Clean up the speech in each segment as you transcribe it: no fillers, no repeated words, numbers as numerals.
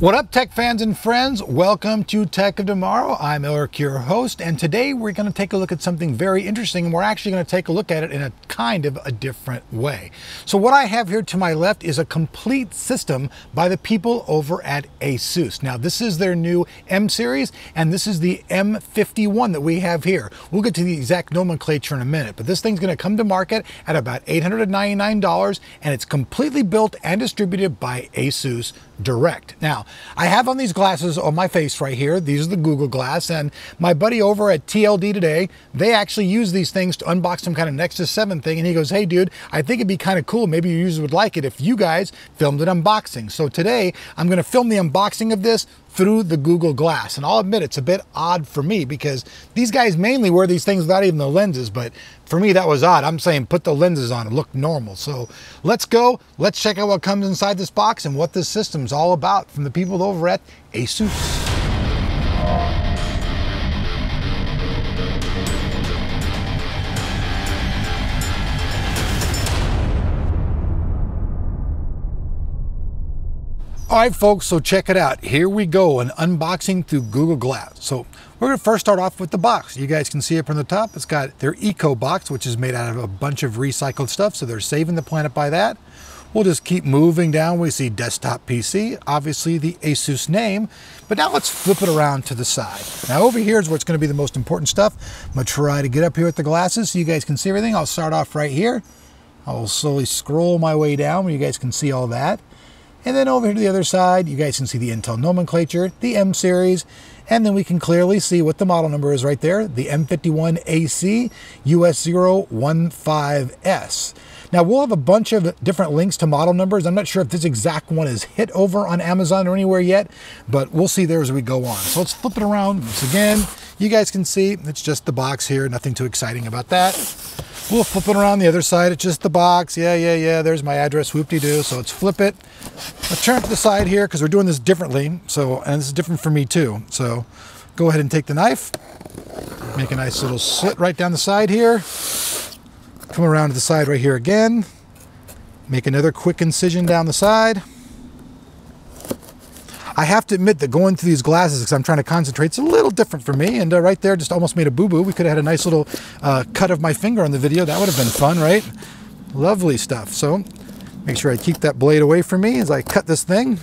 What up, tech fans and friends? Welcome to Tech of Tomorrow. I'm Eric, your host, and today we're going to take a look at something very interesting, and we're actually going to take a look at it in a kind of a different way. So what I have here to my left is a complete system by the people over at ASUS. Now, this is their new M series, and this is the M51 that we have here. We'll get to the exact nomenclature in a minute, but this thing's going to come to market at about $899, and it's completely built and distributed by ASUS Direct. Now, I have on these glasses on my face right here. These are the Google Glass, and my buddy over at TLD today, they actually use these things to unbox some kind of Nexus 7 thing, and he goes, "Hey dude, I think it'd be kind of cool. Maybe your users would like it if you guys filmed an unboxing." So today, I'm going to film the unboxing of this through the Google Glass. And I'll admit, it's a bit odd for me because these guys mainly wear these things without even the lenses, but for me, that was odd. I'm saying put the lenses on and look normal. So let's go, let's check out what comes inside this box and what this system's all about from the people over at ASUS. All right, folks, so check it out. Here we go, an unboxing through Google Glass. So we're gonna first start off with the box. You guys can see up on the top, it's got their eco box, which is made out of a bunch of recycled stuff, so they're saving the planet by that. We'll just keep moving down. We see desktop PC, obviously the ASUS name, but now let's flip it around to the side. Now over here is what's gonna be the most important stuff. I'm gonna try to get up here with the glasses so you guys can see everything. I'll start off right here. I'll slowly scroll my way down where you guys can see all that. And then over here to the other side, you guys can see the Intel nomenclature, the M series, and then we can clearly see what the model number is right there, the M51AC US015S. Now, we'll have a bunch of different links to model numbers. I'm not sure if this exact one is hit over on Amazon or anywhere yet, but we'll see there as we go on. So let's flip it around once again. You guys can see it's just the box here, nothing too exciting about that. We'll flip it around the other side, it's just the box. Yeah, there's my address, whoop-de-doo. So let's flip it. Let's turn it to the side here because we're doing this differently. So, and this is different for me too. So go ahead and take the knife, make a nice little slit right down the side here. Come around to the side right here again. Make another quick incision down the side. I have to admit that going through these glasses, because I'm trying to concentrate, it's a little different for me. And right there, just almost made a boo-boo. We could have had a nice little cut of my finger on the video. That would have been fun, right? Lovely stuff. So make sure I keep that blade away from me as I cut this thing.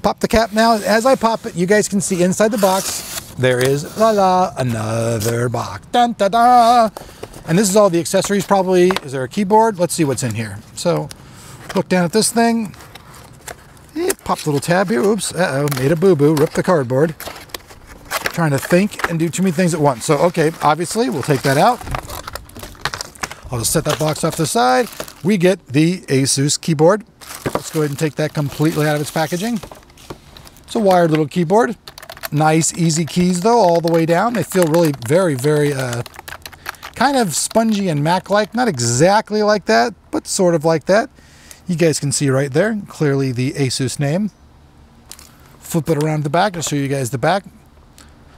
Pop the cap now. As I pop it, you guys can see inside the box, there is, another box. Dun, da, da. And this is all the accessories probably. Is there a keyboard? Let's see what's in here. So look down at this thing. Pop the little tab here, oops, uh-oh, made a boo-boo, ripped the cardboard. Trying to think and do too many things at once. So, okay, obviously, we'll take that out. I'll just set that box off to the side. We get the ASUS keyboard. Let's go ahead and take that completely out of its packaging. It's a wired little keyboard. Nice, easy keys, though, all the way down. They feel really very, very kind of spongy and Mac-like. Not exactly like that, but sort of like that. You guys can see right there, clearly the ASUS name. Flip it around the back, I'll show you guys the back.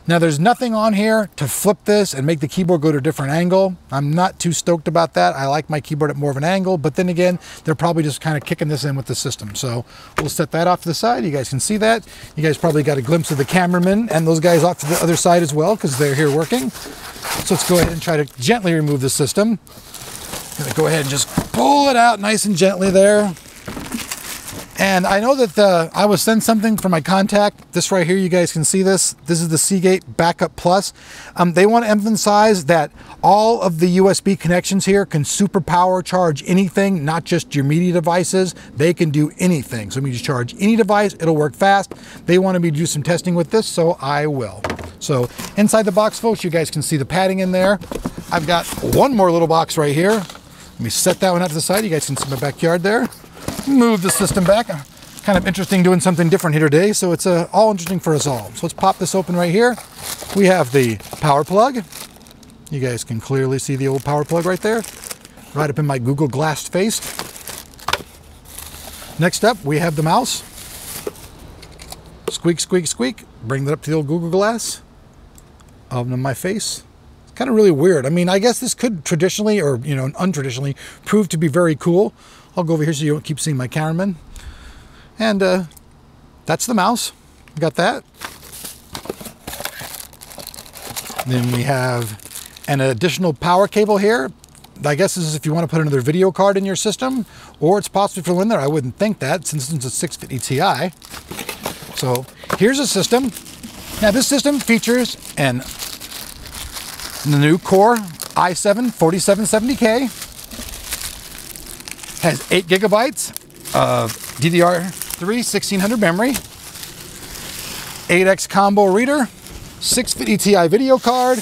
Now there's nothing on here to flip this and make the keyboard go to a different angle. I'm not too stoked about that. I like my keyboard at more of an angle, but then again, they're probably just kind of kicking this in with the system. So we'll set that off to the side. You guys can see that. You guys probably got a glimpse of the cameraman and those guys off to the other side as well, because they're here working. So let's go ahead and try to gently remove the system. Gonna go ahead and just pull it out nice and gently there. And I know that I was sent something from my contact. This right here, you guys can see this. This is the Seagate Backup Plus. They want to emphasize that all of the USB connections here can superpower charge anything, not just your media devices. They can do anything. So when you just charge any device, it'll work fast. They wanted me to do some testing with this, so I will. So inside the box, folks, you guys can see the padding in there. I've got one more little box right here. Let me set that one out to the side. You guys can see my backyard there. Move the system back. Kind of interesting doing something different here today. So it's all interesting for us all. So let's pop this open right here. We have the power plug. You guys can clearly see the old power plug right there, right up in my Google Glass face. Next up, we have the mouse. Squeak, squeak, squeak. Bring that up to the old Google Glass. Up in my face. Kind of really weird. I mean, I guess this could traditionally, or you know, untraditionally, prove to be very cool. I'll go over here so you don't keep seeing my cameraman. And That's the mouse. We got that. Then we have an additional power cable here. I guess this is if you want to put another video card in your system, or it's possibly for one there. I wouldn't think that, since it's a 650 Ti. So here's a system. Now this system features the new Core i7-4770K, has 8 gigabytes of DDR3-1600 memory, 8X combo reader, 650 Ti video card,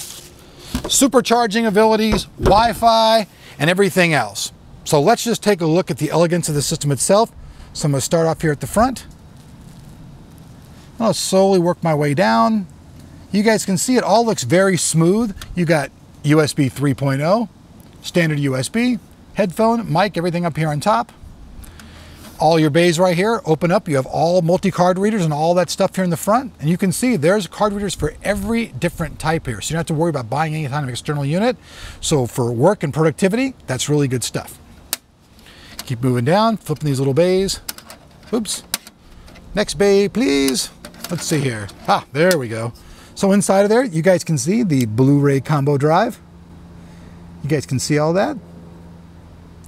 supercharging abilities, Wi-Fi, and everything else. So let's just take a look at the elegance of the system itself. So I'm going to start off here at the front. I'll slowly work my way down. You guys can see it all looks very smooth. You got USB 3.0, standard USB, headphone, mic, everything up here on top. All your bays right here open up. You have all multi-card readers and all that stuff here in the front. And you can see there's card readers for every different type here. So you don't have to worry about buying any kind of external unit. So for work and productivity, that's really good stuff. Keep moving down, flipping these little bays. Oops. Next bay, please. Let's see here. Ah, there we go. So inside of there, you guys can see the Blu-ray combo drive. You guys can see all that.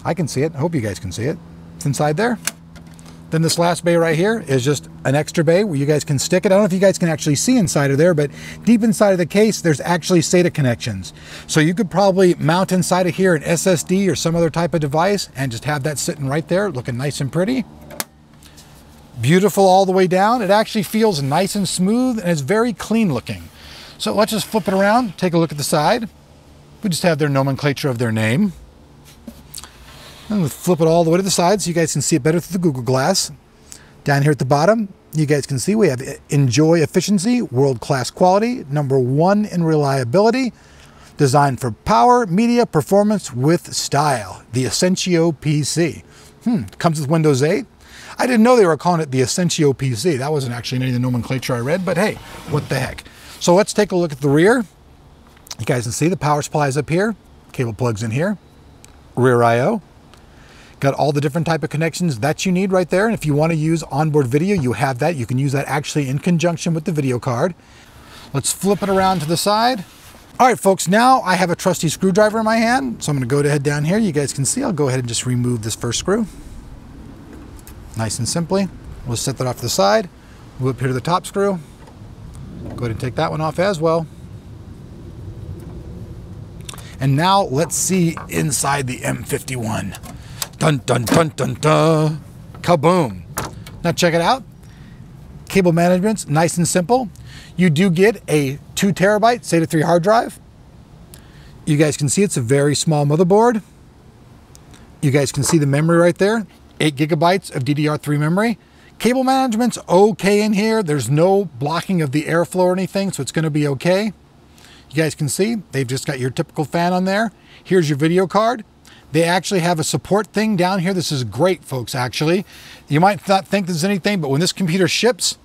I can see it. I hope you guys can see it. It's inside there. Then this last bay right here is just an extra bay where you guys can stick it. I don't know if you guys can actually see inside of there, but deep inside of the case, there's actually SATA connections. So you could probably mount inside of here an SSD or some other type of device and just have that sitting right there looking nice and pretty. Beautiful all the way down. It actually feels nice and smooth, and it's very clean looking. So let's just flip it around, take a look at the side. We just have their nomenclature of their name. And we'll flip it all the way to the side so you guys can see it better through the Google Glass. Down here at the bottom, you guys can see we have enjoy efficiency, world-class quality, #1 in reliability, designed for power, media, performance with style, the Essentio PC. Comes with Windows 8. I didn't know they were calling it the Essentio PC. That wasn't actually any of the nomenclature I read, but hey, what the heck. So let's take a look at the rear. You guys can see the power supply is up here, cable plugs in here, rear I/O. Got all the different type of connections that you need right there. And if you want to use onboard video, you have that. You can use that actually in conjunction with the video card. Let's flip it around to the side. All right, folks, now I have a trusty screwdriver in my hand. So I'm going to go ahead down here. You guys can see, I'll go ahead and just remove this first screw. Nice and simply. We'll set that off to the side. Move up here to the top screw. Go ahead and take that one off as well. And now let's see inside the M51. Dun, dun, dun, dun, dun. Kaboom. Now check it out. Cable management's nice and simple. You do get a 2 terabyte SATA 3 hard drive. You guys can see it's a very small motherboard. You guys can see the memory right there. 8 gigabytes of DDR3 memory. Cable management's okay in here. There's no blocking of the airflow or anything, so it's gonna be okay. You guys can see, they've just got your typical fan on there. Here's your video card. They actually have a support thing down here. This is great, folks, actually. You might not think there's anything, but when this computer ships,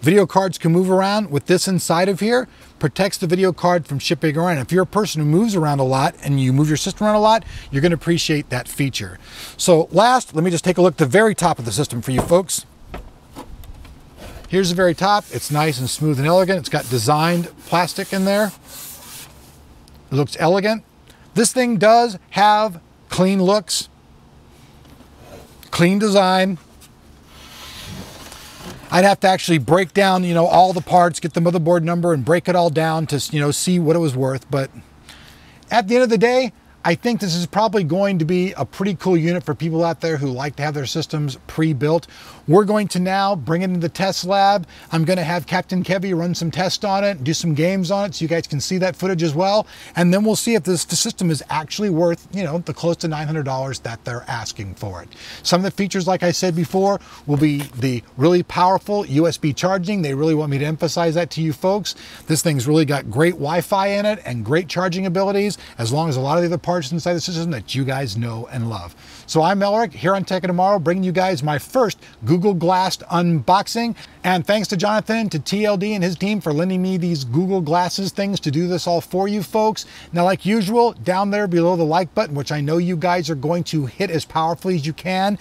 video cards can move around. With this inside of here, protects the video card from shipping around. If you're a person who moves around a lot and you move your system around a lot, you're going to appreciate that feature. So last, let me just take a look at the very top of the system for you folks. Here's the very top. It's nice and smooth and elegant. It's got designed plastic in there. It looks elegant. This thing does have clean looks, clean design. I'd have to actually break down, you know, all the parts, get the motherboard number and break it all down to, you know, see what it was worth. But at the end of the day, I think this is probably going to be a pretty cool unit for people out there who like to have their systems pre-built. We're going to now bring it into the test lab. I'm going to have Captain Kevy run some tests on it, do some games on it so you guys can see that footage as well. And then we'll see if this system is actually worth, you know, the close to $900 that they're asking for it. Some of the features, like I said before, will be the really powerful USB charging. They really want me to emphasize that to you folks. This thing's really got great Wi-Fi in it and great charging abilities, as long as a lot of the other parts inside the system that you guys know and love. So I'm Elric here on Tech of Tomorrow, bringing you guys my first Google Glass unboxing. And thanks to Jonathan, to TLD and his team for lending me these Google Glasses things to do this all for you folks. Now, like usual, down there below the like button, which I know you guys are going to hit as powerfully as you can,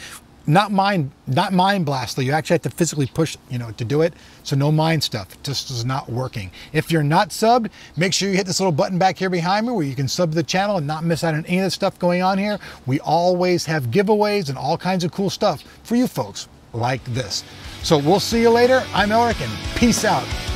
Not Mind Blast, though. You actually have to physically push, you know, to do it. So no Mind stuff. It just is not working. If you're not subbed, make sure you hit this little button back here behind me where you can sub to the channel and not miss out on any of the stuff going on here. We always have giveaways and all kinds of cool stuff for you folks like this. So we'll see you later. I'm Elric, and peace out.